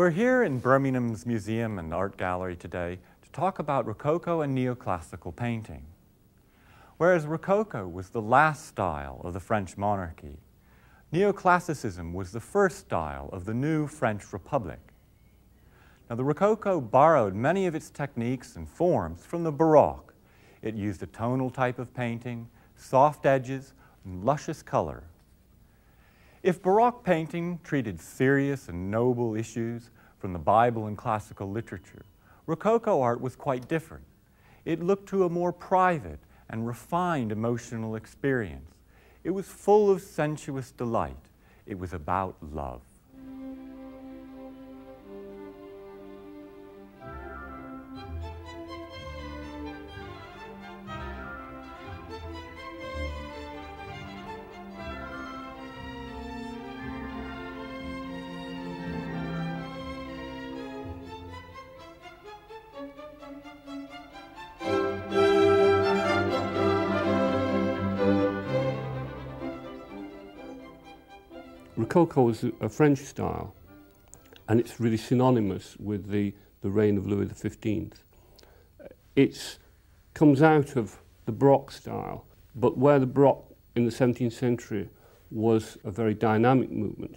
We're here in Birmingham's Museum and Art Gallery today to talk about Rococo and neoclassical painting. Whereas Rococo was the last style of the French monarchy, neoclassicism was the first style of the new French Republic. Now, the Rococo borrowed many of its techniques and forms from the Baroque. It used a tonal type of painting, soft edges, and luscious color. If Baroque painting treated serious and noble issues from the Bible and classical literature, Rococo art was quite different. It looked to a more private and refined emotional experience. It was full of sensuous delight. It was about love. Rococo is a French style, and it's really synonymous with the reign of Louis XV. It comes out of the Baroque style, but where the Baroque in the 17th century was a very dynamic movement,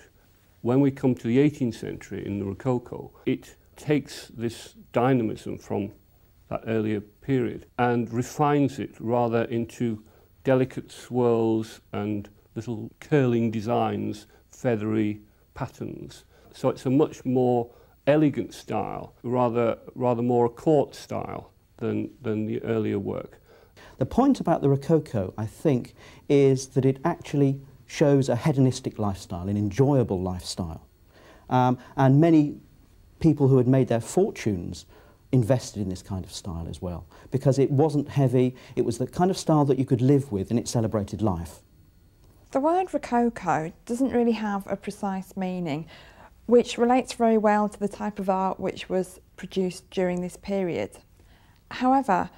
when we come to the 18th century in the Rococo, it takes this dynamism from that earlier period and refines it rather into delicate swirls and little curling designs, feathery patterns. So it's a much more elegant style, rather more a court style than the earlier work. The point about the Rococo, I think, is that it actually shows a hedonistic lifestyle, an enjoyable lifestyle. And many people who had made their fortunes invested in this kind of style as well, because it wasn't heavy, it was the kind of style that you could live with, and it celebrated life. The word Rococo doesn't really have a precise meaning, which relates very well to the type of art which was produced during this period. However,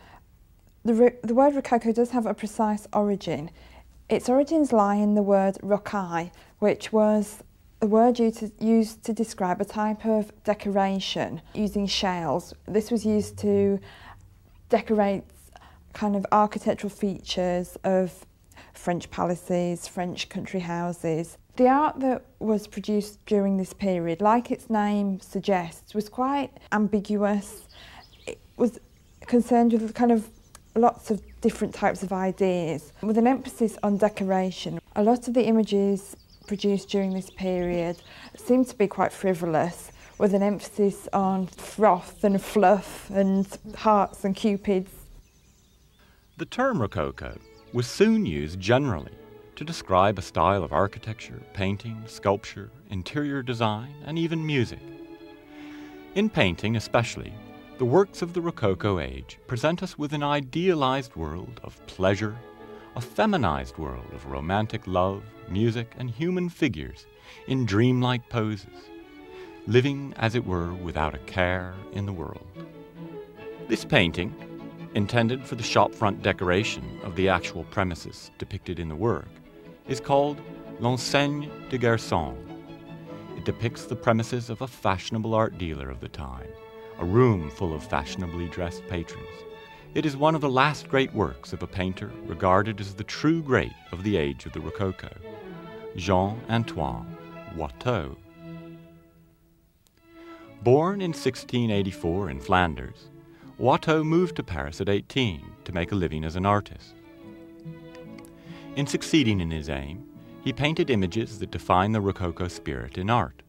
the word Rococo does have a precise origin. Its origins lie in the word Rocaille, which was a word used to describe a type of decoration using shells. This was used to decorate kind of architectural features of French palaces, French country houses. The art that was produced during this period, like its name suggests, was quite ambiguous. It was concerned with kind of lots of different types of ideas, with an emphasis on decoration. A lot of the images produced during this period seemed to be quite frivolous, with an emphasis on froth and fluff and hearts and cupids. The term Rococo was soon used generally to describe a style of architecture, painting, sculpture, interior design, and even music. In painting especially, the works of the Rococo age present us with an idealized world of pleasure, a feminized world of romantic love, music, and human figures in dreamlike poses, living, as it were, without a care in the world. This painting, intended for the shopfront decoration of the actual premises depicted in the work, is called L'enseigne de Garçon. It depicts the premises of a fashionable art dealer of the time, a room full of fashionably dressed patrons. It is one of the last great works of a painter regarded as the true great of the age of the Rococo, Jean-Antoine Watteau. Born in 1684 in Flanders, Watteau moved to Paris at 18 to make a living as an artist. In succeeding in his aim, he painted images that define the Rococo spirit in art.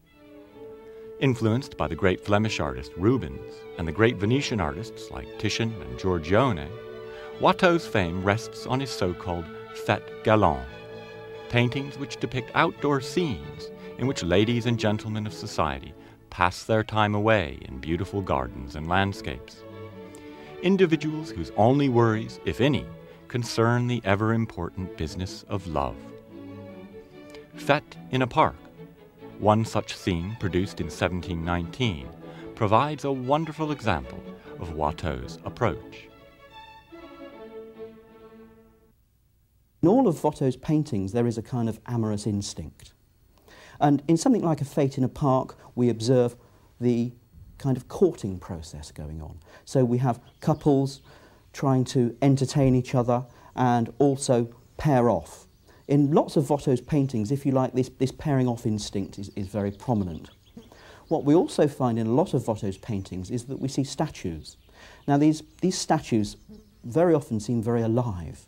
Influenced by the great Flemish artist Rubens and the great Venetian artists like Titian and Giorgione, Watteau's fame rests on his so-called Fête Galante, paintings which depict outdoor scenes in which ladies and gentlemen of society pass their time away in beautiful gardens and landscapes. Individuals whose only worries, if any, concern the ever-important business of love. Fête in a Park, one such scene produced in 1719, provides a wonderful example of Watteau's approach. In all of Watteau's paintings, there is a kind of amorous instinct. And in something like a Fête in a Park, we observe the kind of courting process going on. So we have couples trying to entertain each other and also pair off. In lots of Watteau's paintings, if you like, this pairing off instinct is very prominent. What we also find in a lot of Watteau's paintings is that we see statues. Now these statues very often seem very alive,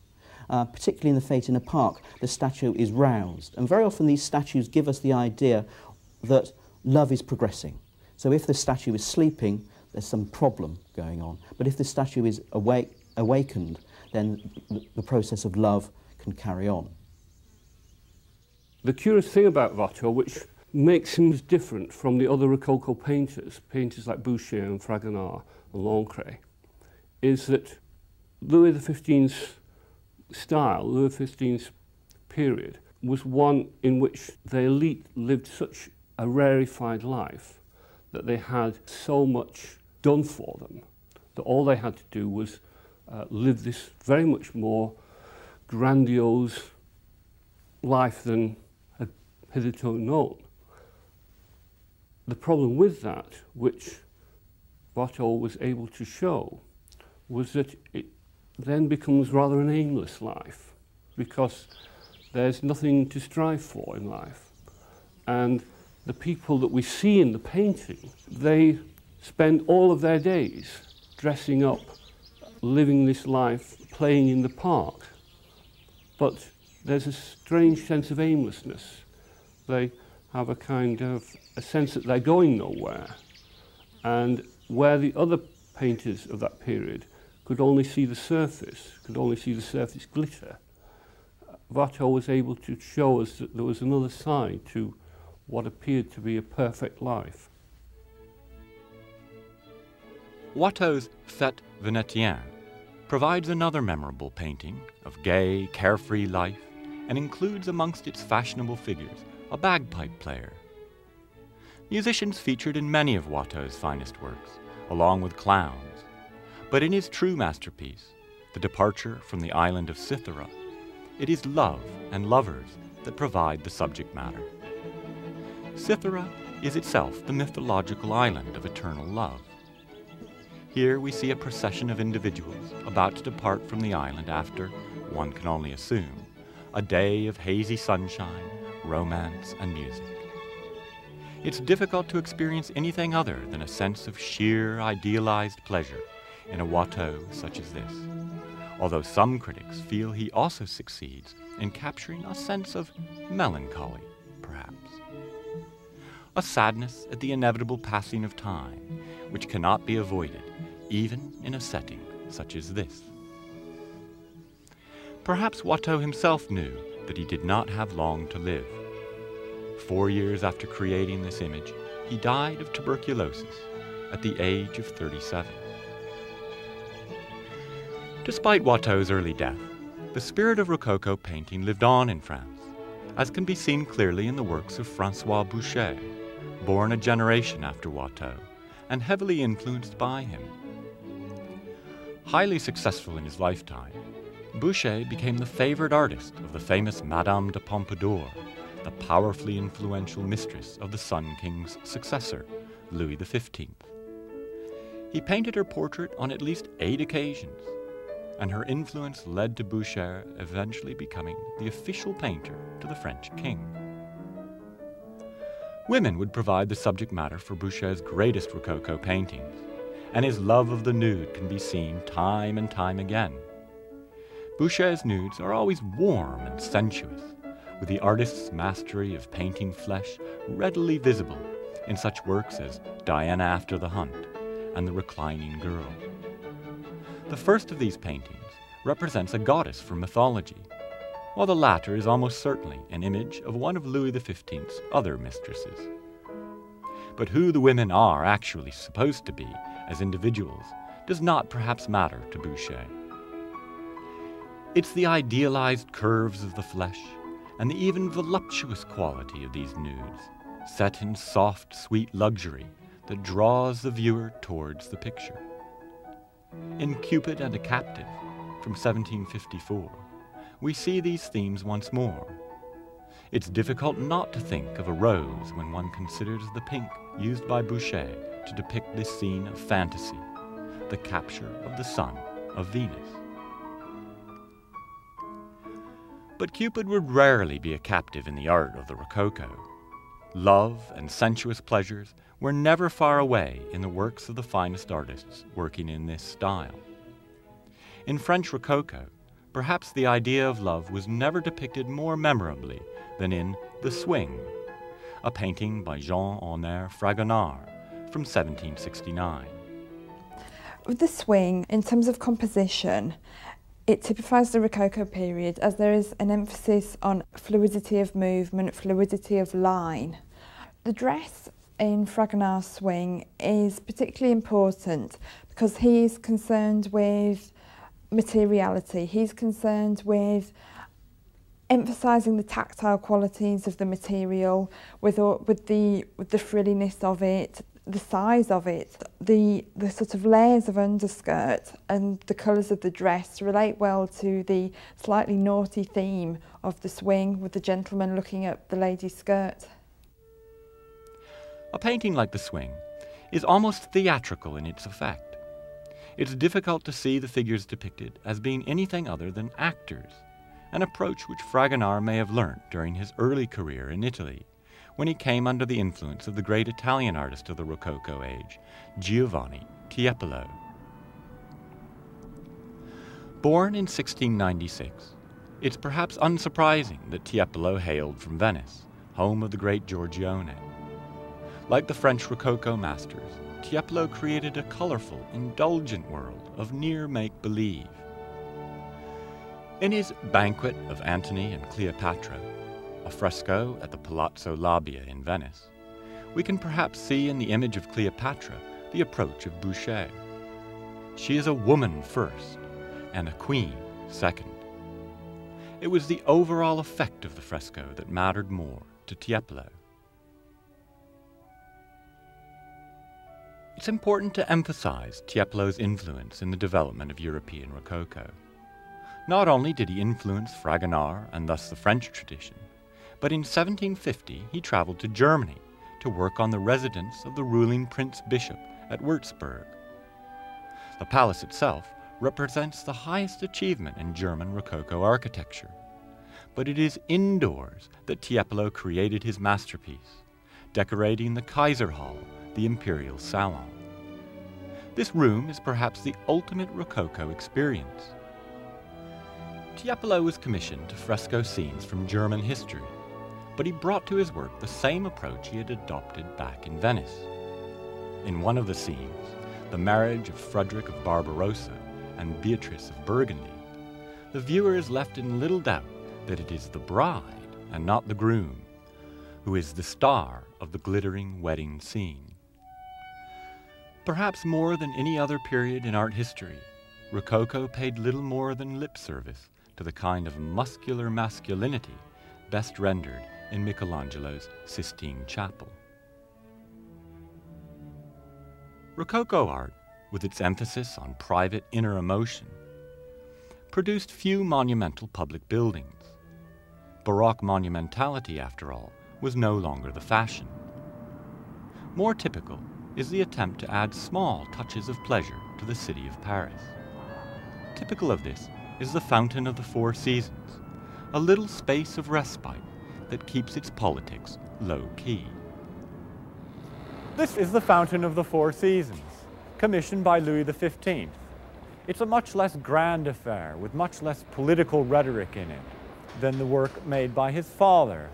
particularly in the Fête in a Park, the statue is roused. And very often these statues give us the idea that love is progressing. So if the statue is sleeping, there's some problem going on. But if the statue is awakened, then the process of love can carry on. The curious thing about Watteau, which makes him different from the other Rococo painters like Boucher and Fragonard and Lancret, is that Louis XV's style, Louis XV's period, was one in which the elite lived such a rarefied life that they had so much done for them that all they had to do was live this very much more grandiose life than had hitherto known. The problem with that, which Watteau was able to show, was that it then becomes rather an aimless life, because there's nothing to strive for in life. And the people that we see in the painting, they spend all of their days dressing up, living this life, playing in the park. But there's a strange sense of aimlessness. They have a kind of a sense that they're going nowhere. And where the other painters of that period could only see the surface, could only see the surface glitter, Watteau was able to show us that there was another side to what appeared to be a perfect life. Watteau's Fête Venetienne provides another memorable painting of gay, carefree life and includes amongst its fashionable figures a bagpipe player. Musicians featured in many of Watteau's finest works, along with clowns. But in his true masterpiece, The Departure from the Island of Cythera, it is love and lovers that provide the subject matter. Cythera is itself the mythological island of eternal love. Here we see a procession of individuals about to depart from the island after, one can only assume, a day of hazy sunshine, romance, and music. It's difficult to experience anything other than a sense of sheer, idealized pleasure in a Watteau such as this, although some critics feel he also succeeds in capturing a sense of melancholy, perhaps. A sadness at the inevitable passing of time, which cannot be avoided, even in a setting such as this. Perhaps Watteau himself knew that he did not have long to live. 4 years after creating this image, he died of tuberculosis at the age of 37. Despite Watteau's early death, the spirit of Rococo painting lived on in France, as can be seen clearly in the works of François Boucher, born a generation after Watteau and heavily influenced by him. Highly successful in his lifetime, Boucher became the favored artist of the famous Madame de Pompadour, the powerfully influential mistress of the Sun King's successor, Louis XV. He painted her portrait on at least 8 occasions, and her influence led to Boucher eventually becoming the official painter to the French king. Women would provide the subject matter for Boucher's greatest Rococo paintings, and his love of the nude can be seen time and time again. Boucher's nudes are always warm and sensuous, with the artist's mastery of painting flesh readily visible in such works as Diana After the Hunt and The Reclining Girl. The first of these paintings represents a goddess from mythology, while the latter is almost certainly an image of one of Louis XV's other mistresses. But who the women are actually supposed to be as individuals does not perhaps matter to Boucher. It's the idealized curves of the flesh and the even voluptuous quality of these nudes, set in soft, sweet luxury, that draws the viewer towards the picture. In Cupid and a Captive, from 1754, we see these themes once more. It's difficult not to think of a rose when one considers the pink used by Boucher to depict this scene of fantasy, the capture of the son of Venus. But Cupid would rarely be a captive in the art of the Rococo. Love and sensuous pleasures were never far away in the works of the finest artists working in this style. In French Rococo, perhaps the idea of love was never depicted more memorably than in The Swing, a painting by Jean-Honoré Fragonard from 1769. With The Swing, in terms of composition, it typifies the Rococo period, as there is an emphasis on fluidity of movement, fluidity of line. The dress in Fragonard's Swing is particularly important because he's concerned with materiality. He's concerned with emphasising the tactile qualities of the material, with the frilliness of it, the size of it, the sort of layers of underskirt and the colours of the dress relate well to the slightly naughty theme of The Swing, with the gentleman looking at the lady's skirt. A painting like The Swing is almost theatrical in its effect. It's difficult to see the figures depicted as being anything other than actors, an approach which Fragonard may have learnt during his early career in Italy, when he came under the influence of the great Italian artist of the Rococo age, Giovanni Tiepolo. Born in 1696, it's perhaps unsurprising that Tiepolo hailed from Venice, home of the great Giorgione. Like the French Rococo masters, Tiepolo created a colorful, indulgent world of near make-believe. In his Banquet of Antony and Cleopatra, a fresco at the Palazzo Labia in Venice, we can perhaps see in the image of Cleopatra the approach of Boucher. She is a woman first, and a queen second. It was the overall effect of the fresco that mattered more to Tiepolo. It's important to emphasize Tiepolo's influence in the development of European Rococo. Not only did he influence Fragonard and thus the French tradition, but in 1750 he travelled to Germany to work on the residence of the ruling Prince-Bishop at Würzburg. The palace itself represents the highest achievement in German Rococo architecture, but it is indoors that Tiepolo created his masterpiece, decorating the Kaiser Hall, the imperial salon. This room is perhaps the ultimate Rococo experience. Tiepolo was commissioned to fresco scenes from German history, but he brought to his work the same approach he had adopted back in Venice. In one of the scenes, the marriage of Frederick of Barbarossa and Beatrice of Burgundy, the viewer is left in little doubt that it is the bride and not the groom who is the star of the glittering wedding scene. Perhaps more than any other period in art history, Rococo paid little more than lip service to the kind of muscular masculinity best rendered in Michelangelo's Sistine Chapel. Rococo art, with its emphasis on private inner emotion, produced few monumental public buildings. Baroque monumentality, after all, was no longer the fashion. More typical is the attempt to add small touches of pleasure to the city of Paris. Typical of this is the Fountain of the Four Seasons, a little space of respite that keeps its politics low-key. This is the Fountain of the Four Seasons, commissioned by Louis XV. It's a much less grand affair, with much less political rhetoric in it, than the work made by his father,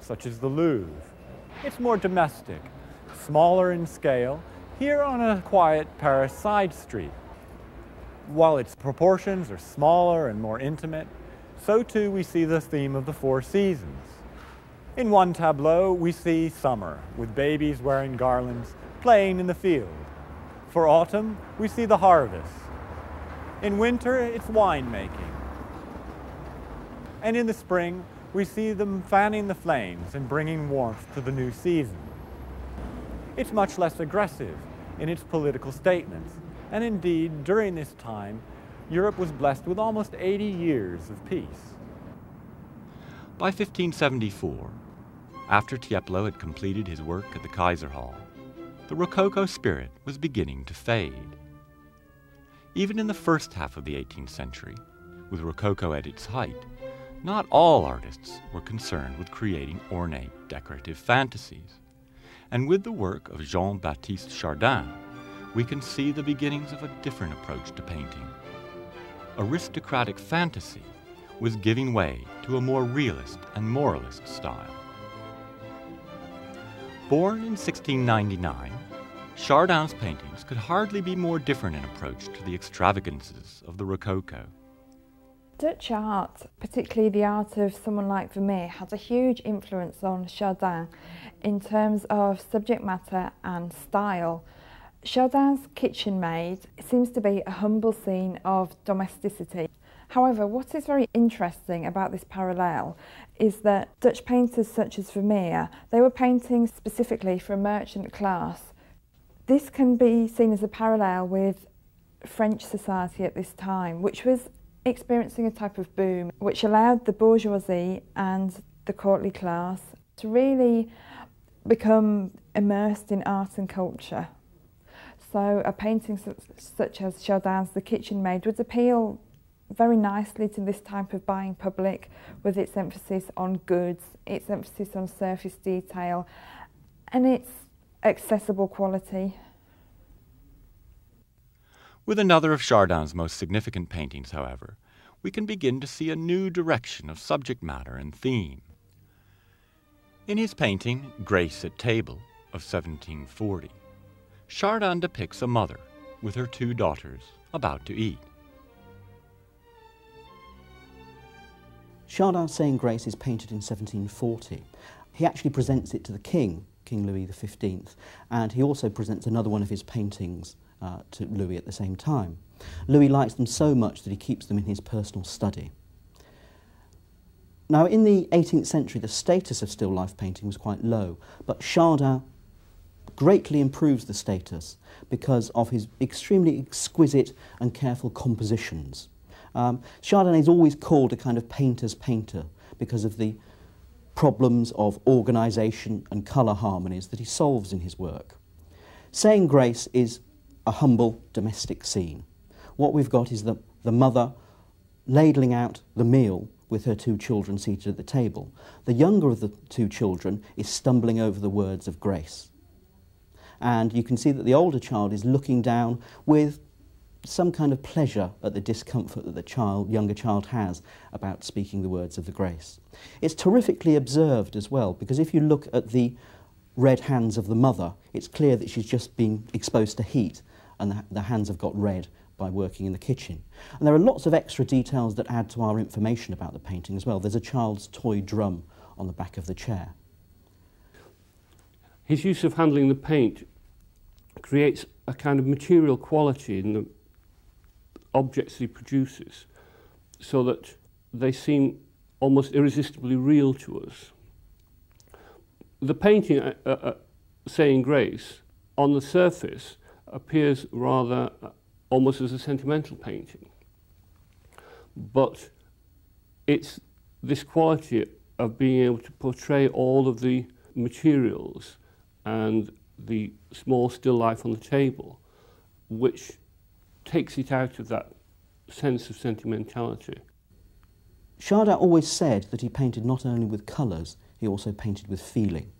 such as the Louvre. It's more domestic, smaller in scale, here on a quiet Paris side street. While its proportions are smaller and more intimate, so too we see the theme of the Four Seasons. In one tableau we see summer, with babies wearing garlands, playing in the field. For autumn we see the harvest. In winter it's winemaking. And in the spring we see them fanning the flames and bringing warmth to the new season. It's much less aggressive in its political statements, and indeed during this time Europe was blessed with almost 80 years of peace. by 1574, after Tiepolo had completed his work at the Kaiser Hall, the Rococo spirit was beginning to fade. Even in the first half of the 18th century, with Rococo at its height, not all artists were concerned with creating ornate, decorative fantasies. And with the work of Jean-Baptiste Chardin, we can see the beginnings of a different approach to painting. Aristocratic fantasy was giving way to a more realist and moralist style. Born in 1699, Chardin's paintings could hardly be more different in approach to the extravagances of the Rococo. Dutch art, particularly the art of someone like Vermeer, had a huge influence on Chardin in terms of subject matter and style. Chardin's Kitchenmaid seems to be a humble scene of domesticity. However, what is very interesting about this parallel is that Dutch painters such as Vermeer, they were painting specifically for a merchant class. This can be seen as a parallel with French society at this time, which was experiencing a type of boom which allowed the bourgeoisie and the courtly class to really become immersed in art and culture. So a painting such as Chardin's The Kitchenmaid would appeal very nicely to this type of buying public, with its emphasis on goods, its emphasis on surface detail and its accessible quality. With another of Chardin's most significant paintings, however, we can begin to see a new direction of subject matter and theme. In his painting, Grace at Table, of 1740, Chardin depicts a mother with her two daughters about to eat. Chardin's Saying Grace is painted in 1740. He actually presents it to the king, King Louis XV, and he also presents another one of his paintings to Louis at the same time. Louis likes them so much that he keeps them in his personal study. Now, in the 18th century, the status of still life painting was quite low, but Chardin greatly improves the status because of his extremely exquisite and careful compositions. Chardin is always called a kind of painter's painter because of the problems of organisation and colour harmonies that he solves in his work. Saying Grace is a humble domestic scene. What we've got is the mother ladling out the meal with her two children seated at the table. The younger of the two children is stumbling over the words of Grace. And you can see that the older child is looking down with some kind of pleasure at the discomfort that the younger child has about speaking the words of the Grace. It's terrifically observed as well, because if you look at the red hands of the mother, it's clear that she's just been exposed to heat and the hands have got red by working in the kitchen. And there are lots of extra details that add to our information about the painting as well. There's a child's toy drum on the back of the chair. His use of handling the paint creates a kind of material quality in the objects he produces, so that they seem almost irresistibly real to us. The painting, Saying Grace, on the surface appears rather almost as a sentimental painting. But it's this quality of being able to portray all of the materials and the small still life on the table, which takes it out of that sense of sentimentality. Chardin always said that he painted not only with colours, he also painted with feeling.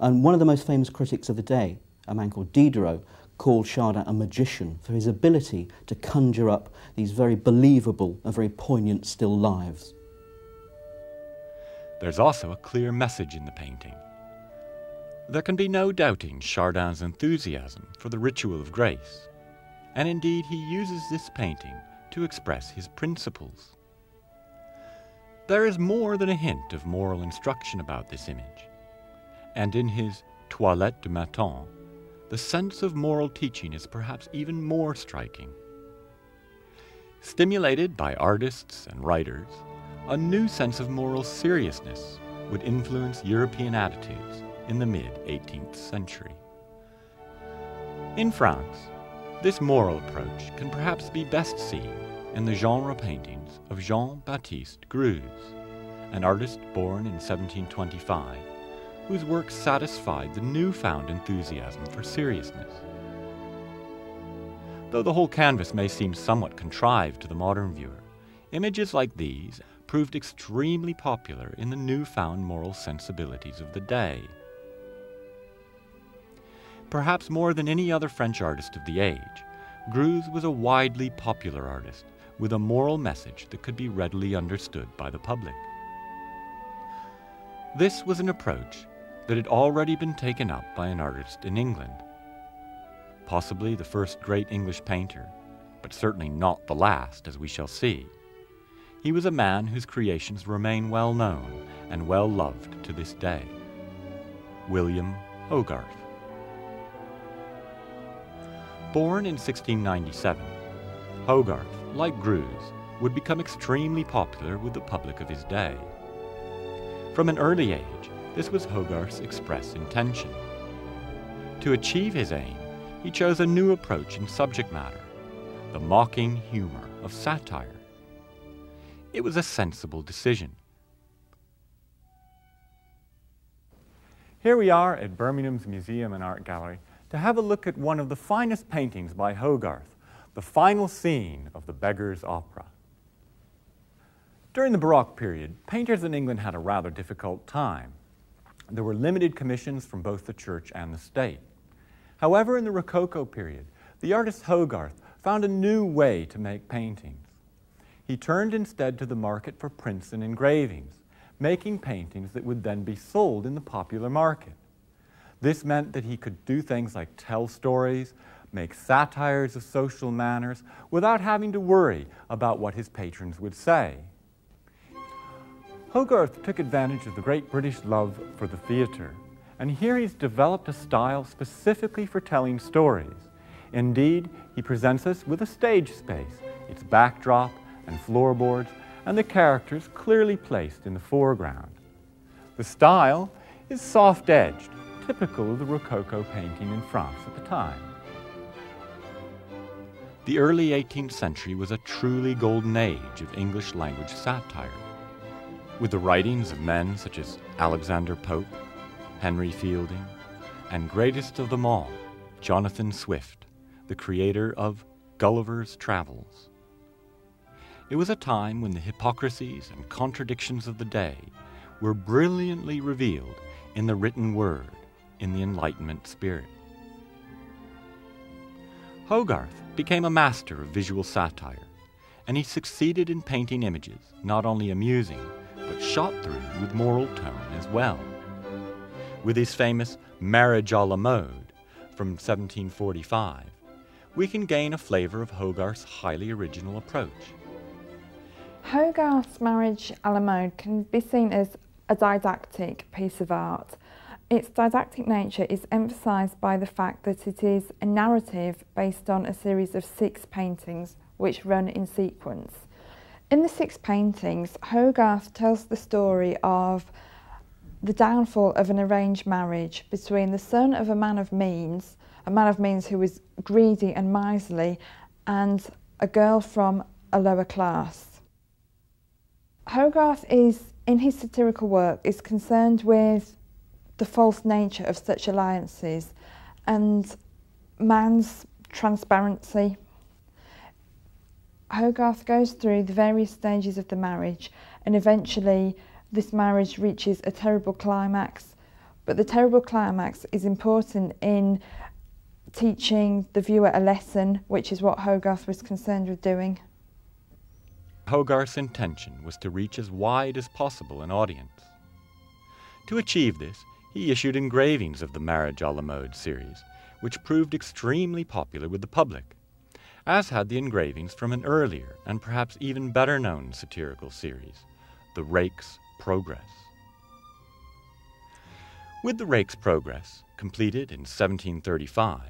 And one of the most famous critics of the day, a man called Diderot, called Chardin a magician for his ability to conjure up these very believable and very poignant still lives. There's also a clear message in the painting. There can be no doubting Chardin's enthusiasm for the ritual of grace, and indeed he uses this painting to express his principles. There is more than a hint of moral instruction about this image, and in his Toilette du Matin, the sense of moral teaching is perhaps even more striking. Stimulated by artists and writers, a new sense of moral seriousness would influence European attitudes in the mid-18th century. In France, this moral approach can perhaps be best seen in the genre paintings of Jean-Baptiste Greuze, an artist born in 1725, whose work satisfied the newfound enthusiasm for seriousness. Though the whole canvas may seem somewhat contrived to the modern viewer, images like these proved extremely popular in the newfound moral sensibilities of the day. Perhaps more than any other French artist of the age, Greuze was a widely popular artist with a moral message that could be readily understood by the public. This was an approach that had already been taken up by an artist in England, possibly the first great English painter, but certainly not the last, as we shall see. He was a man whose creations remain well known and well loved to this day, William Hogarth. Born in 1697, Hogarth, like Greuze, would become extremely popular with the public of his day. From an early age, this was Hogarth's express intention. To achieve his aim, he chose a new approach in subject matter, the mocking humor of satire. It was a sensible decision. Here we are at Birmingham's Museum and Art Gallery to have a look at one of the finest paintings by Hogarth, the final scene of the Beggar's Opera. During the Baroque period, painters in England had a rather difficult time. There were limited commissions from both the church and the state. However, in the Rococo period, the artist Hogarth found a new way to make paintings. He turned instead to the market for prints and engravings, making paintings that would then be sold in the popular market. This meant that he could do things like tell stories, make satires of social manners, without having to worry about what his patrons would say. Hogarth took advantage of the great British love for the theatre. And here he's developed a style specifically for telling stories. Indeed, he presents us with a stage space, its backdrop and floorboards, and the characters clearly placed in the foreground. The style is soft-edged, typical of the Rococo painting in France at the time. The early 18th century was a truly golden age of English-language satire, with the writings of men such as Alexander Pope, Henry Fielding, and greatest of them all, Jonathan Swift, the creator of Gulliver's Travels. It was a time when the hypocrisies and contradictions of the day were brilliantly revealed in the written word, in the Enlightenment spirit. Hogarth became a master of visual satire, and he succeeded in painting images not only amusing, but shot through with moral tone as well. With his famous Marriage a la Mode from 1745, we can gain a flavour of Hogarth's highly original approach. Hogarth's Marriage a la Mode can be seen as a didactic piece of art. Its didactic nature is emphasised by the fact that it is a narrative based on a series of 6 paintings which run in sequence. In the 6 paintings, Hogarth tells the story of the downfall of an arranged marriage between the son of a man of means who was greedy and miserly, and a girl from a lower class. Hogarth is, in his satirical work, is concerned with the false nature of such alliances and man's transparency. Hogarth goes through the various stages of the marriage, and eventually this marriage reaches a terrible climax, but the terrible climax is important in teaching the viewer a lesson, which is what Hogarth was concerned with doing. Hogarth's intention was to reach as wide as possible an audience. To achieve this, he issued engravings of the Marriage a la Mode series, which proved extremely popular with the public, as had the engravings from an earlier and perhaps even better known satirical series, The Rake's Progress. With The Rake's Progress, completed in 1735,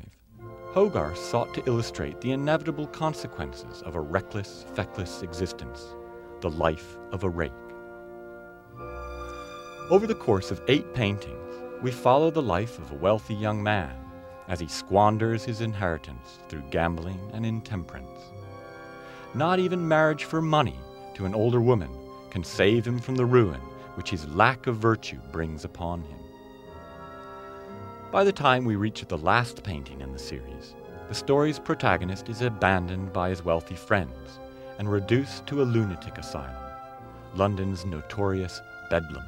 Hogarth sought to illustrate the inevitable consequences of a reckless, feckless existence, the life of a rake. Over the course of 8 paintings, we follow the life of a wealthy young man as he squanders his inheritance through gambling and intemperance. Not even marriage for money to an older woman can save him from the ruin which his lack of virtue brings upon him. By the time we reach the last painting in the series, the story's protagonist is abandoned by his wealthy friends and reduced to a lunatic asylum, London's notorious Bedlam.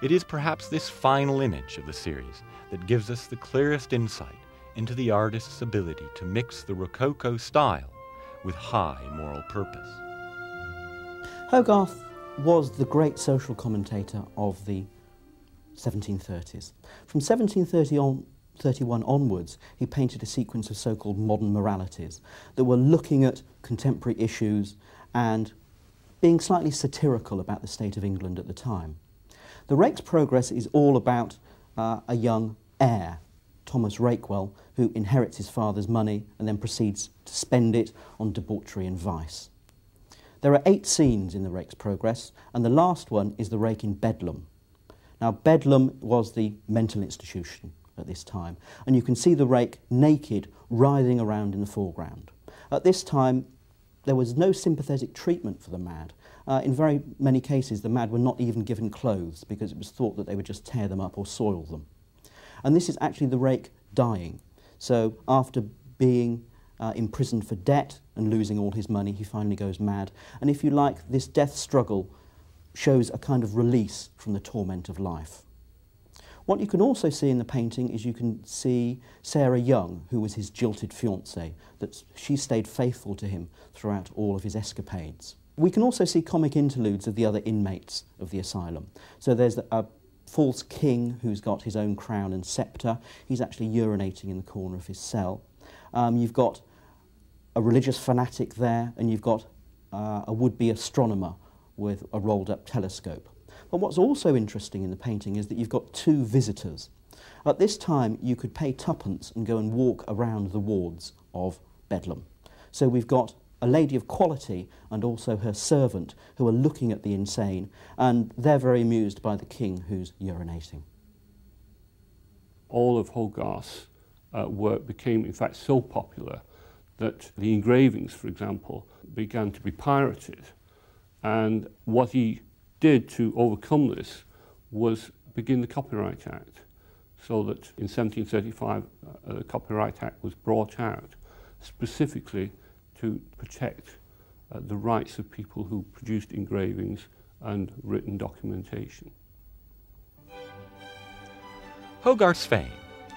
It is perhaps this final image of the series that gives us the clearest insight into the artist's ability to mix the Rococo style with high moral purpose. Hogarth was the great social commentator of the 1730s. From 1731 onwards, he painted a sequence of so-called modern moralities that were looking at contemporary issues and being slightly satirical about the state of England at the time. The Rake's Progress is all about a young heir, Thomas Rakewell, who inherits his father's money and then proceeds to spend it on debauchery and vice. There are 8 scenes in The Rake's Progress, and the last one is the rake in Bedlam. Now, Bedlam was the mental institution at this time, and you can see the rake naked, writhing around in the foreground. At this time, there was no sympathetic treatment for the mad. In very many cases, the mad were not even given clothes because it was thought that they would just tear them up or soil them. And this is actually the rake dying. So after being imprisoned for debt and losing all his money, he finally goes mad. And if you like, this death struggle shows a kind of release from the torment of life. What you can also see in the painting is you can see Sarah Young, who was his jilted fiancée, that she stayed faithful to him throughout all of his escapades. We can also see comic interludes of the other inmates of the asylum. So there's a false king who's got his own crown and scepter. He's actually urinating in the corner of his cell. You've got a religious fanatic there, and you've got a would-be astronomer with a rolled-up telescope. But what's also interesting in the painting is that you've got 2 visitors. At this time, you could pay twopence and go and walk around the wards of Bedlam. So we've got a lady of quality and also her servant who are looking at the insane, and they're very amused by the king who's urinating. All of Hogarth's work became, in fact, so popular that the engravings, for example, began to be pirated. And what he did to overcome this was begin the Copyright Act, so that in 1735 the Copyright Act was brought out specifically to protect the rights of people who produced engravings and written documentation. Hogarth's fame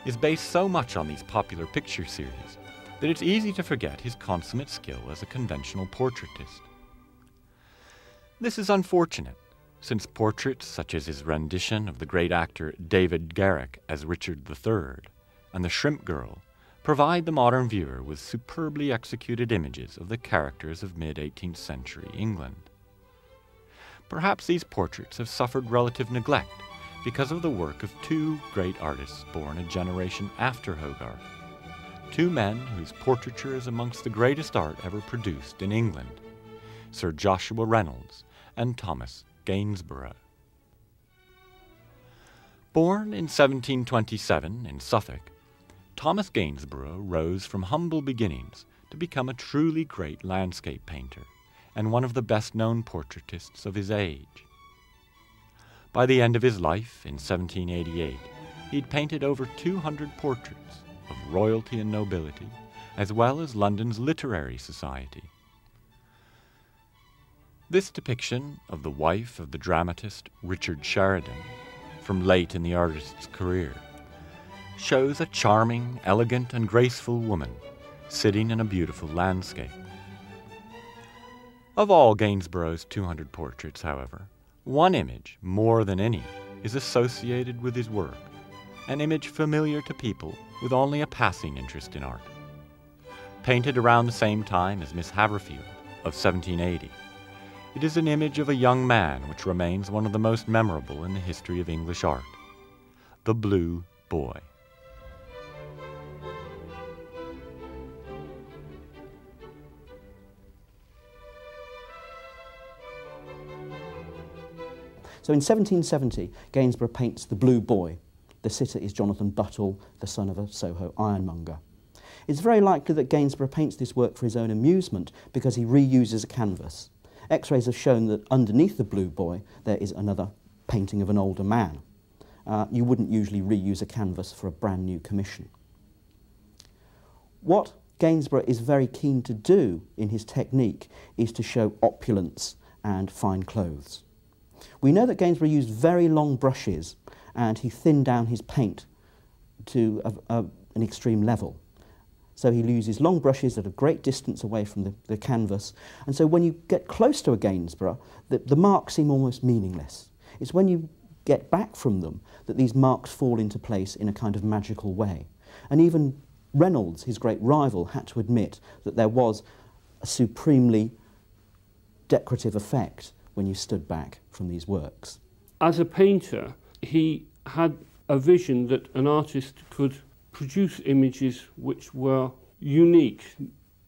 is based so much on these popular picture series that it's easy to forget his consummate skill as a conventional portraitist. This is unfortunate, since portraits such as his rendition of the great actor David Garrick as Richard III and the Shrimp Girl provide the modern viewer with superbly executed images of the characters of mid-18th century England. Perhaps these portraits have suffered relative neglect because of the work of 2 great artists born a generation after Hogarth, 2 men whose portraiture is amongst the greatest art ever produced in England, Sir Joshua Reynolds and Thomas Gainsborough. Born in 1727 in Suffolk, Thomas Gainsborough rose from humble beginnings to become a truly great landscape painter and one of the best-known portraitists of his age. By the end of his life in 1788, he'd painted over 200 portraits of royalty and nobility, as well as London's literary society. This depiction of the wife of the dramatist Richard Sheridan, from late in the artist's career, shows a charming, elegant, and graceful woman sitting in a beautiful landscape. Of all Gainsborough's 200 portraits, however, one image, more than any, is associated with his work, an image familiar to people with only a passing interest in art. Painted around the same time as Miss Haverfield of 1780, it is an image of a young man which remains one of the most memorable in the history of English art, the Blue Boy. So in 1770, Gainsborough paints the Blue Boy. The sitter is Jonathan Buttle, the son of a Soho ironmonger. It's very likely that Gainsborough paints this work for his own amusement because he reuses a canvas. X-rays have shown that underneath the Blue Boy there is another painting of an older man. You wouldn't usually reuse a canvas for a brand new commission. What Gainsborough is very keen to do in his technique is to show opulence and fine clothes. We know that Gainsborough used very long brushes and he thinned down his paint to an extreme level. So he uses long brushes at a great distance away from the canvas, and so when you get close to a Gainsborough, the marks seem almost meaningless. It's when you get back from them that these marks fall into place in a kind of magical way. And even Reynolds, his great rival, had to admit that there was a supremely decorative effect when you stood back from these works. As a painter, he had a vision that an artist could produce images which were unique,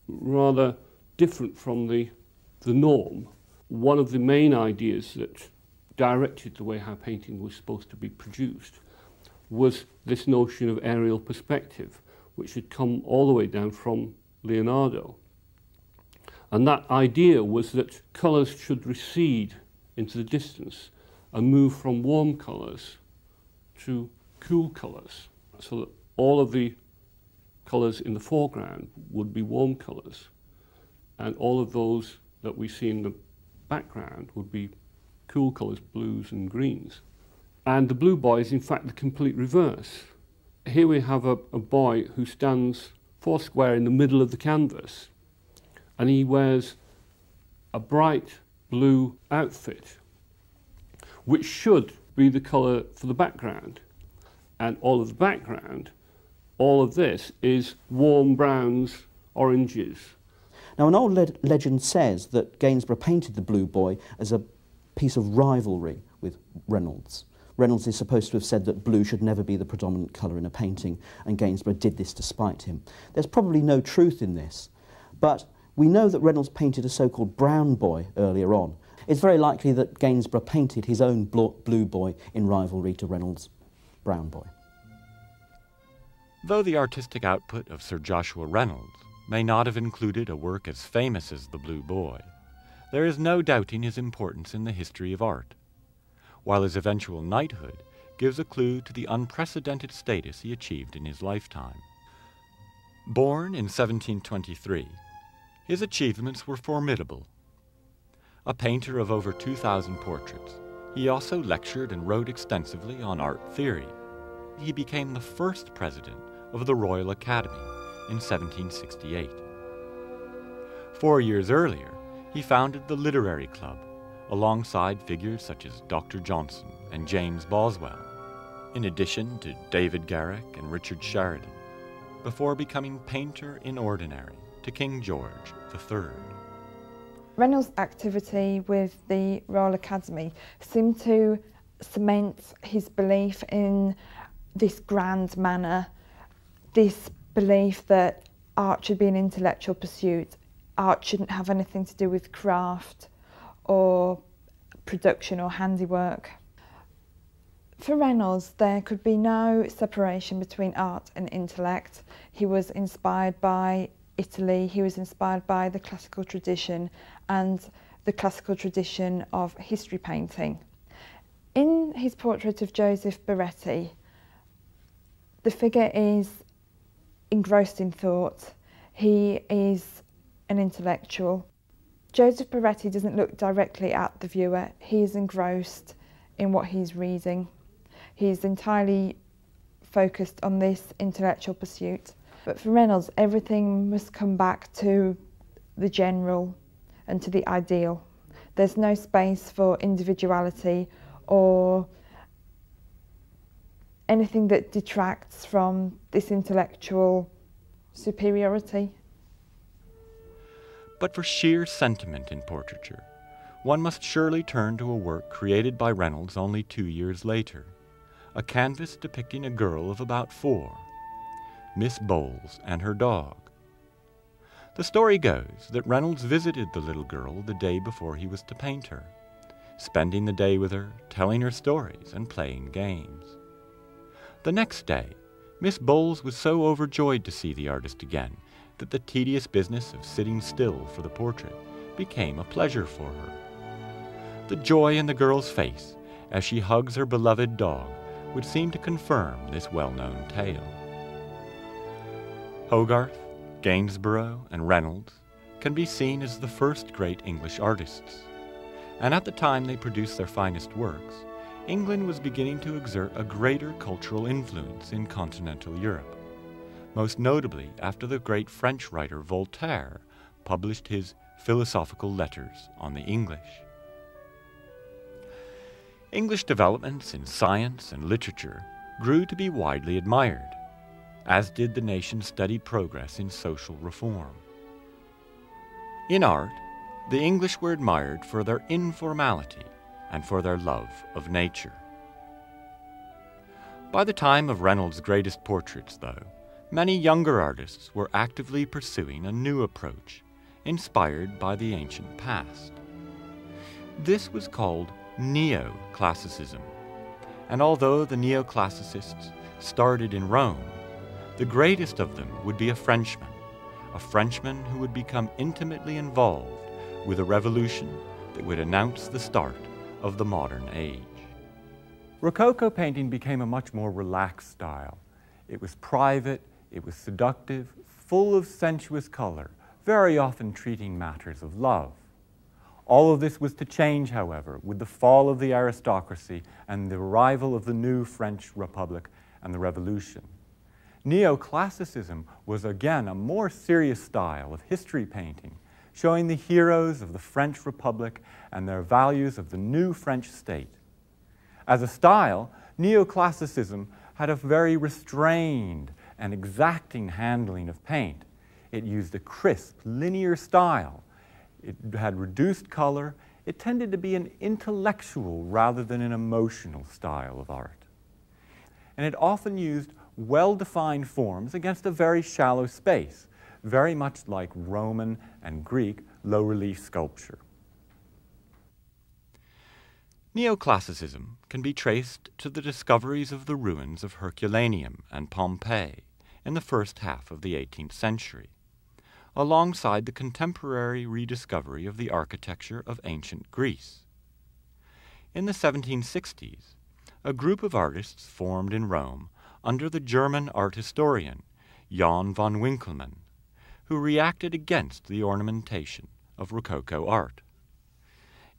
rather different from the norm. One of the main ideas that directed the way how painting was supposed to be produced was this notion of aerial perspective, which had come all the way down from Leonardo. And that idea was that colours should recede into the distance and move from warm colours to cool colours, so that all of the colours in the foreground would be warm colours, and all of those that we see in the background would be cool colours, blues and greens. And the Blue Boy is in fact the complete reverse. Here we have a boy who stands four square in the middle of the canvas, and he wears a bright blue outfit, which should be the colour for the background. And all of the background, all of this, is warm browns, oranges. Now, an old legend says that Gainsborough painted the Blue Boy as a piece of rivalry with Reynolds. Reynolds is supposed to have said that blue should never be the predominant colour in a painting, and Gainsborough did this to spite him. There's probably no truth in this, but we know that Reynolds painted a so-called brown boy earlier on. It's very likely that Gainsborough painted his own Blue Boy in rivalry to Reynolds' brown boy. Though the artistic output of Sir Joshua Reynolds may not have included a work as famous as the Blue Boy, there is no doubting his importance in the history of art, while his eventual knighthood gives a clue to the unprecedented status he achieved in his lifetime. Born in 1723, his achievements were formidable. A painter of over 2,000 portraits, he also lectured and wrote extensively on art theory. He became the first president of the Royal Academy in 1768. 4 years earlier, he founded the Literary Club alongside figures such as Dr. Johnson and James Boswell, in addition to David Garrick and Richard Sheridan, before becoming painter in ordinary to King George III. Reynolds' activity with the Royal Academy seemed to cement his belief in this grand manner, this belief that art should be an intellectual pursuit, art shouldn't have anything to do with craft or production or handiwork. For Reynolds, there could be no separation between art and intellect. He was inspired by Italy, he was inspired by the classical tradition and the classical tradition of history painting. In his portrait of Joseph Baretti, the figure is engrossed in thought. He is an intellectual. Joseph Baretti doesn't look directly at the viewer. He is engrossed in what he's reading. He is entirely focused on this intellectual pursuit. But for Reynolds, everything must come back to the general and to the ideal. There's no space for individuality or anything that detracts from this intellectual superiority. But for sheer sentiment in portraiture, one must surely turn to a work created by Reynolds only 2 years later, a canvas depicting a girl of about 4, Miss Bowles and her dog. The story goes that Reynolds visited the little girl the day before he was to paint her, spending the day with her, telling her stories and playing games. The next day, Miss Bowles was so overjoyed to see the artist again that the tedious business of sitting still for the portrait became a pleasure for her. The joy in the girl's face as she hugs her beloved dog would seem to confirm this well-known tale. Hogarth, Gainsborough, and Reynolds can be seen as the first great English artists, and at the time they produced their finest works, England was beginning to exert a greater cultural influence in continental Europe, most notably after the great French writer Voltaire published his Philosophical Letters on the English. English developments in science and literature grew to be widely admired, as did the nation's steady progress in social reform. In art, the English were admired for their informality and for their love of nature. By the time of Reynolds' greatest portraits, though, many younger artists were actively pursuing a new approach, inspired by the ancient past. This was called Neoclassicism, and although the neoclassicists started in Rome, the greatest of them would be a Frenchman who would become intimately involved with a revolution that would announce the start of the modern age. Rococo painting became a much more relaxed style. It was private, it was seductive, full of sensuous color, very often treating matters of love. All of this was to change, however, with the fall of the aristocracy and the arrival of the new French Republic and the Revolution. Neoclassicism was again a more serious style of history painting, showing the heroes of the French Republic and their values of the new French state. As a style, neoclassicism had a very restrained and exacting handling of paint. It used a crisp, linear style. It had reduced color. It tended to be an intellectual rather than an emotional style of art. And it often used well-defined forms against a very shallow space, very much like Roman and Greek low-relief sculpture. Neoclassicism can be traced to the discoveries of the ruins of Herculaneum and Pompeii in the first half of the 18th century, alongside the contemporary rediscovery of the architecture of ancient Greece. In the 1760s, a group of artists formed in Rome under the German art historian Jan van Winkelmann, who reacted against the ornamentation of Rococo art.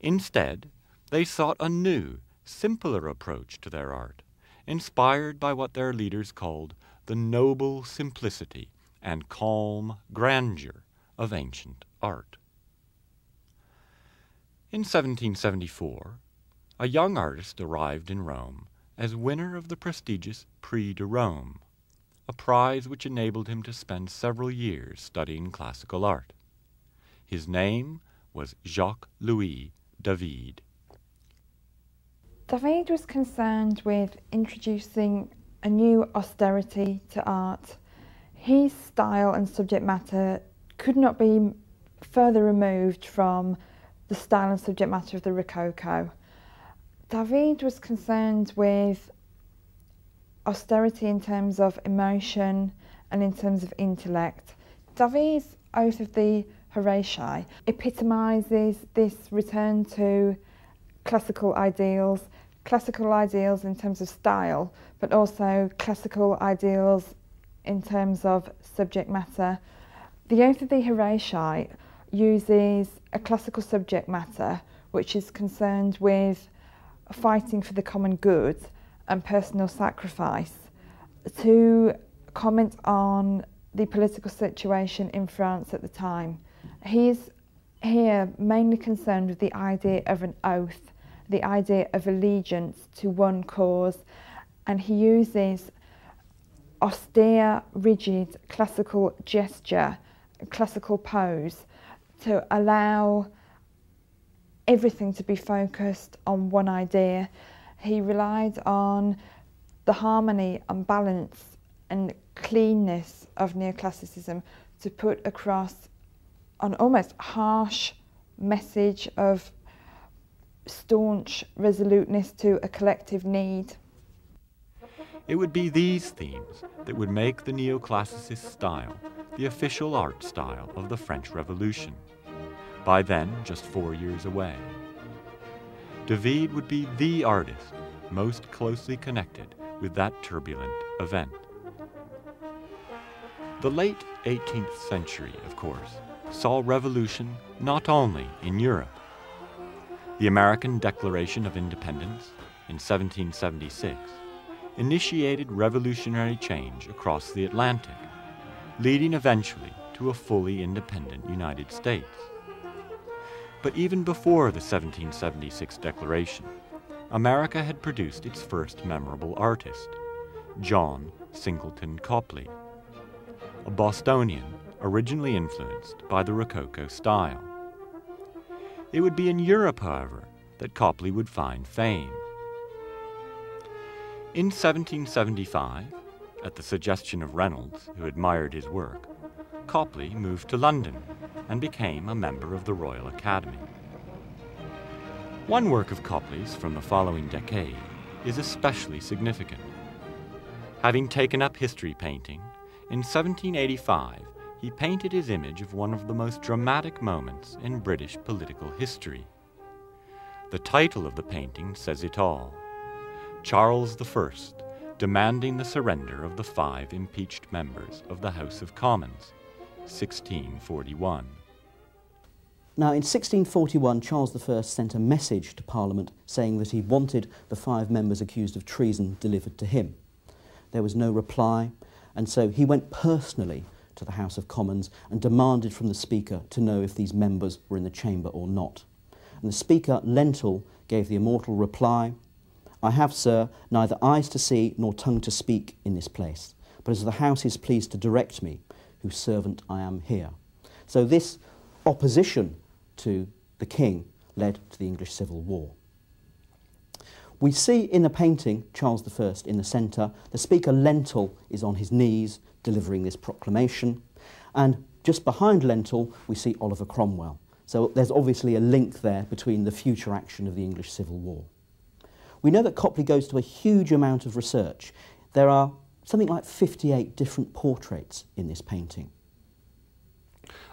Instead, they sought a new, simpler approach to their art, inspired by what their leaders called the noble simplicity and calm grandeur of ancient art. In 1774, a young artist arrived in Rome as winner of the prestigious Prix de Rome, a prize which enabled him to spend several years studying classical art. His name was Jacques-Louis David. David was concerned with introducing a new austerity to art. His style and subject matter could not be further removed from the style and subject matter of the Rococo. David was concerned with austerity in terms of emotion and in terms of intellect. David's Oath of the Horatii epitomises this return to classical ideals in terms of style, but also classical ideals in terms of subject matter. The Oath of the Horatii uses a classical subject matter which is concerned with fighting for the common good and personal sacrifice to comment on the political situation in France at the time. He is here mainly concerned with the idea of an oath, the idea of allegiance to one cause, and he uses austere, rigid, classical gesture, classical pose to allow everything to be focused on one idea. He relied on the harmony and balance and cleanness of neoclassicism to put across an almost harsh message of staunch resoluteness to a collective need. It would be these themes that would make the neoclassicist style the official art style of the French Revolution, by then just 4 years away. David would be the artist most closely connected with that turbulent event. The late 18th century, of course, saw revolution not only in Europe. The American Declaration of Independence in 1776 initiated revolutionary change across the Atlantic, leading eventually to a fully independent United States. But even before the 1776 Declaration, America had produced its first memorable artist, John Singleton Copley, a Bostonian originally influenced by the Rococo style. It would be in Europe, however, that Copley would find fame. In 1775, at the suggestion of Reynolds, who admired his work, Copley moved to London and became a member of the Royal Academy. One work of Copley's from the following decade is especially significant. Having taken up history painting, in 1785 he painted his image of one of the most dramatic moments in British political history. The title of the painting says it all: Charles I demanding the surrender of the 5 impeached members of the House of Commons, 1641. Now, in 1641, Charles I sent a message to Parliament saying that he wanted the 5 members accused of treason delivered to him. There was no reply, and so he went personally to the House of Commons and demanded from the Speaker to know if these members were in the chamber or not. And the Speaker, Lenthall, gave the immortal reply, "I have, sir, neither eyes to see nor tongue to speak in this place, but as the House is pleased to direct me, whose servant I am here." So this opposition to the king led to the English Civil War. We see in the painting Charles I in the centre. The Speaker Lenthall is on his knees delivering this proclamation, and just behind Lenthall we see Oliver Cromwell. So there's obviously a link there between the future action of the English Civil War. We know that Copley goes to a huge amount of research. There are something like 58 different portraits in this painting.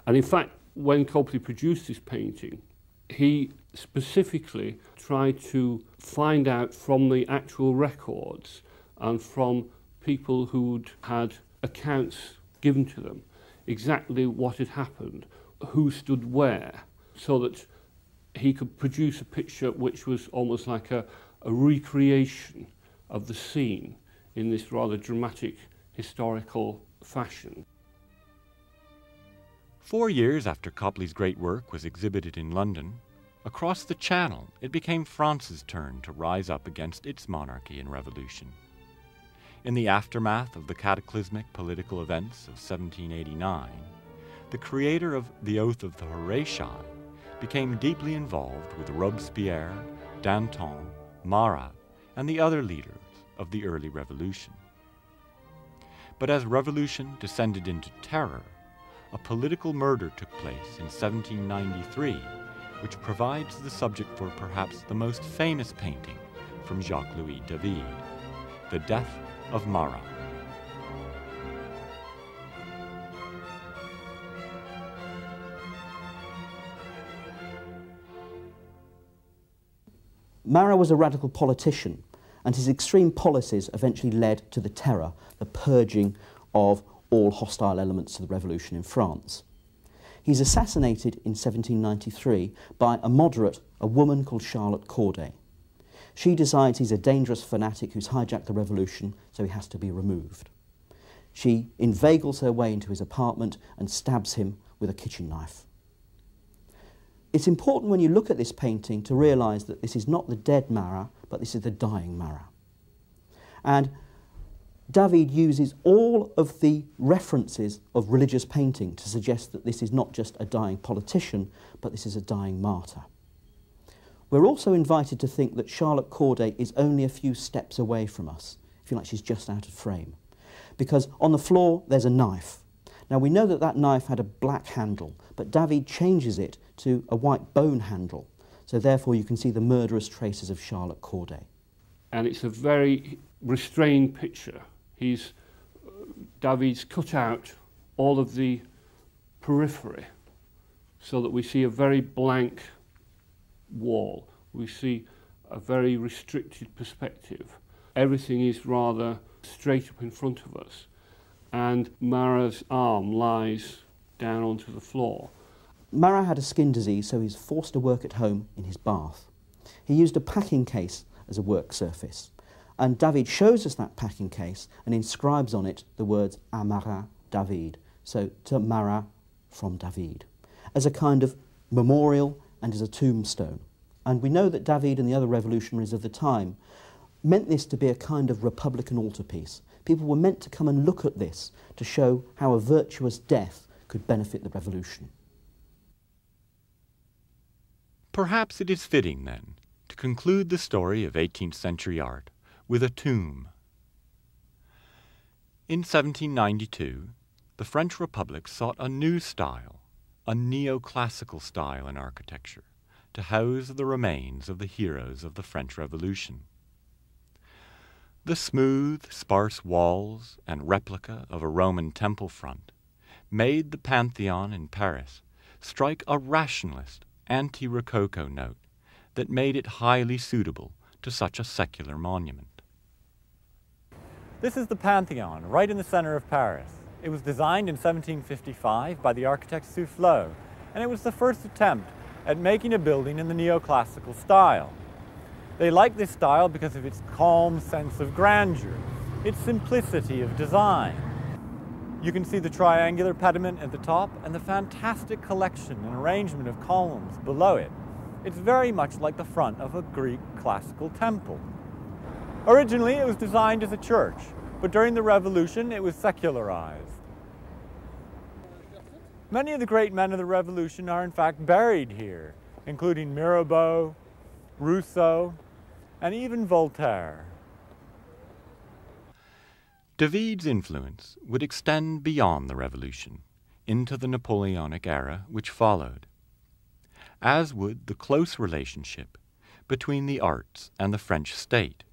And in fact, when Copley produced this painting, he specifically tried to find out from the actual records and from people who'd had accounts given to them exactly what had happened, who stood where, so that he could produce a picture which was almost like a recreation of the scene in this rather dramatic historical fashion. 4 years after Copley's great work was exhibited in London, across the Channel it became France's turn to rise up against its monarchy and revolution. In the aftermath of the cataclysmic political events of 1789, the creator of the Oath of the Horatii became deeply involved with Robespierre, Danton, Marat, and the other leaders of the early revolution. But as revolution descended into terror, a political murder took place in 1793, which provides the subject for perhaps the most famous painting from Jacques-Louis David, The Death of Marat. Marat was a radical politician, and his extreme policies eventually led to the terror, the purging of all hostile elements to the revolution in France. He's assassinated in 1793 by a moderate, a woman called Charlotte Corday. She decides he's a dangerous fanatic who's hijacked the revolution, so he has to be removed. She inveigles her way into his apartment and stabs him with a kitchen knife. It's important when you look at this painting to realise that this is not the dead Marat, but this is the dying Marat. And David uses all of the references of religious painting to suggest that this is not just a dying politician, but this is a dying martyr. We're also invited to think that Charlotte Corday is only a few steps away from us. I feel like she's just out of frame. Because on the floor there's a knife. Now we know that that knife had a black handle, but David changes it to a white bone handle, so therefore you can see the murderous traces of Charlotte Corday. And it's a very restrained picture. David's cut out all of the periphery so that we see a very blank wall. We see a very restricted perspective. Everything is rather straight up in front of us. And Marat's arm lies down onto the floor. Marat had a skin disease, so he was forced to work at home in his bath. He used a packing case as a work surface. And David shows us that packing case and inscribes on it the words "A Marat David," so to Marat from David, as a kind of memorial and as a tombstone. And we know that David and the other revolutionaries of the time meant this to be a kind of republican altarpiece. People were meant to come and look at this to show how a virtuous death could benefit the revolution. Perhaps it is fitting, then, to conclude the story of 18th century art with a tomb. In 1792, the French Republic sought a new style, a neoclassical style in architecture, to house the remains of the heroes of the French Revolution. The smooth, sparse walls and replica of a Roman temple front made the Pantheon in Paris strike a rationalist, anti-Rococo note that made it highly suitable to such a secular monument. This is the Pantheon, right in the center of Paris. It was designed in 1755 by the architect Soufflot, and it was the first attempt at making a building in the neoclassical style. They liked this style because of its calm sense of grandeur, its simplicity of design. You can see the triangular pediment at the top and the fantastic collection and arrangement of columns below it. It's very much like the front of a Greek classical temple. Originally, it was designed as a church, but during the Revolution, it was secularized. Many of the great men of the Revolution are in fact buried here, including Mirabeau, Rousseau, and even Voltaire. David's influence would extend beyond the Revolution, into the Napoleonic era which followed, as would the close relationship between the arts and the French state,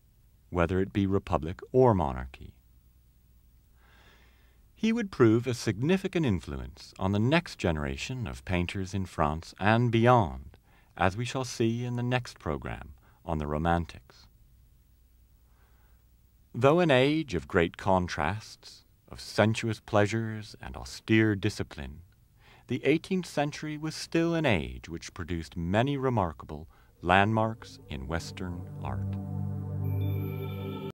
whether it be republic or monarchy. He would prove a significant influence on the next generation of painters in France and beyond, as we shall see in the next program on the Romantics. Though an age of great contrasts, of sensuous pleasures and austere discipline, the 18th century was still an age which produced many remarkable landmarks in Western art.